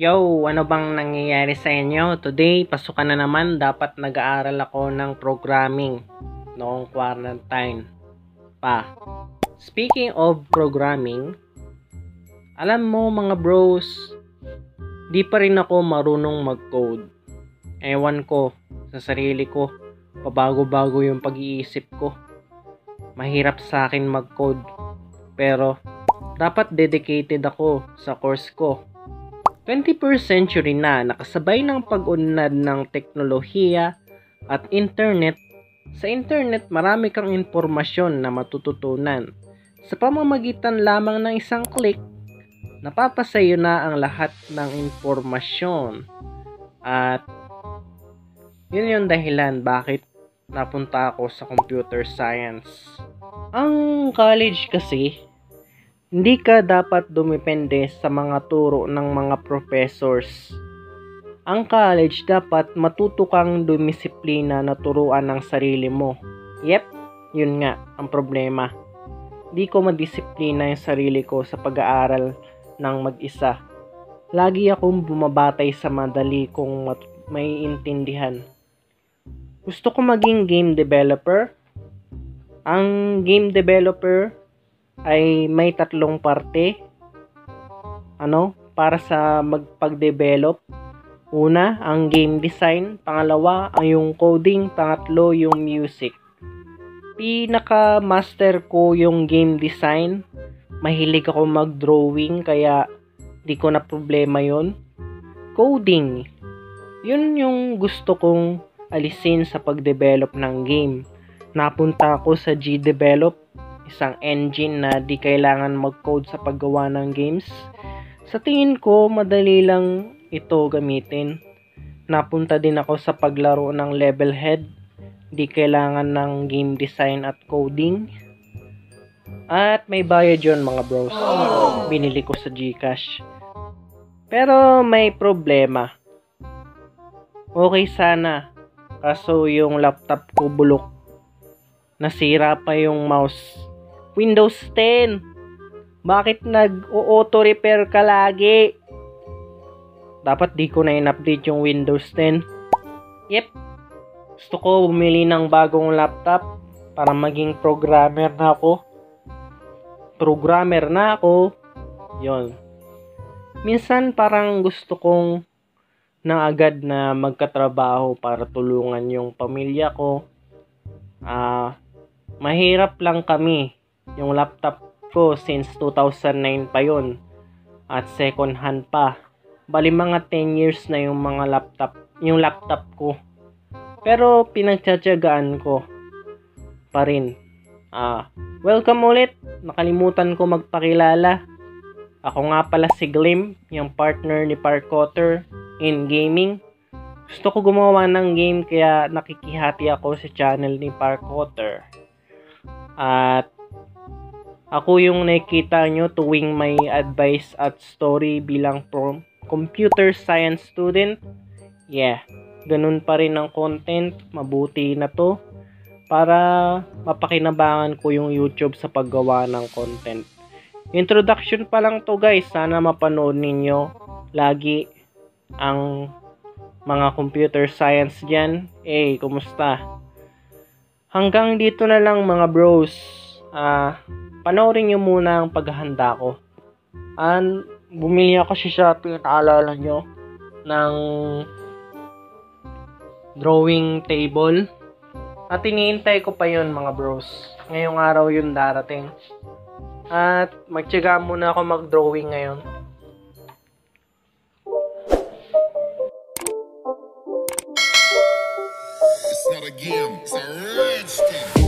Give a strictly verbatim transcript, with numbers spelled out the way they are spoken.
Yo, ano bang nangyayari sa inyo? Today, pasukan na naman. Dapat nag-aaral ako ng programming noong quarantine pa. Speaking of programming, alam mo mga bros, di pa rin ako marunong mag-code. Ewan ko sa sarili ko, pabago-bago yung pag-iisip ko. Mahirap sa akin mag-code, pero dapat dedicated ako sa course ko. twenty-first century na, nakasabay ng pag-unlad ng teknolohiya at internet. Sa internet, marami kang impormasyon na matututunan. Sa pamamagitan lamang ng isang click, napapasayo na ang lahat ng impormasyon. At yun yung dahilan bakit napunta ako sa computer science. Ang college kasi, hindi ka dapat dumepende sa mga turo ng mga professors. Ang college dapat matuto kang dumisiplina na turuan ng sarili mo. Yep, yun nga ang problema. Di ko madisiplina yung sarili ko sa pag-aaral ng mag-isa. Lagi akong bumabatay sa madali kong maiintindihan. Gusto ko maging game developer. Ang game developer ay may tatlong parte ano para sa magpag-develop. Una, ang game design, pangalawa ang yung coding, pangatlo yung music. Pinaka master ko yung game design. Mahilig ako mag-drawing kaya di ko na problema yon. Coding, yun yung gusto kong alisin sa pag-develop ng game. Napunta ako sa G-Develop, isang engine na di kailangan mag-code sa paggawa ng games. Sa tingin ko, madali lang ito gamitin. Napunta din ako sa paglaro ng level head. Di kailangan ng game design at coding. At may bayad yun mga bros. Binili ko sa Gcash. Pero may problema. Okay sana. Kaso yung laptop ko bulok. Nasira pa yung mouse. Windows ten. Bakit nag-auto repair ka lagi? Dapat di ko na in-update yung Windows ten. Yep. Gusto ko bumili ng bagong laptop para maging programmer na ako. Programmer na ako. Yon. Minsan parang gusto kong nang agad na magkatrabaho para tulungan yung pamilya ko. Ah, uh, mahirap lang kami. Yung laptop ko since two thousand nine pa yun at second hand pa, bali mga ten years na yung mga laptop yung laptop ko, pero pinagtsatsagaan ko pa rin. Ah, welcome ulit, nakalimutan ko magpakilala. Ako nga pala si Glim, yung partner ni Parkotter in gaming. Gusto ko gumawa ng game kaya nakikihati ako sa channel ni Parkotter, at ako yung nakikita nyo tuwing may advice at story bilang from computer science student. Yeah, ganun pa rin ang content. Mabuti na to para mapakinabangan ko yung YouTube sa paggawa ng content. Introduction pa lang to guys. Sana mapanood ninyo lagi ang mga computer science dyan. Eh, hey, kumusta? Hanggang dito na lang mga bros. Ah... Uh, Panoorin nyo muna ang paghahanda ko. And bumili ako si Shopee, naalala nyo, ng drawing table. At iniintay ko pa yun mga bros. Ngayong araw yun darating. At magtiyaga muna ako mag-drawing ngayon. It's not a game, it's a rich thing.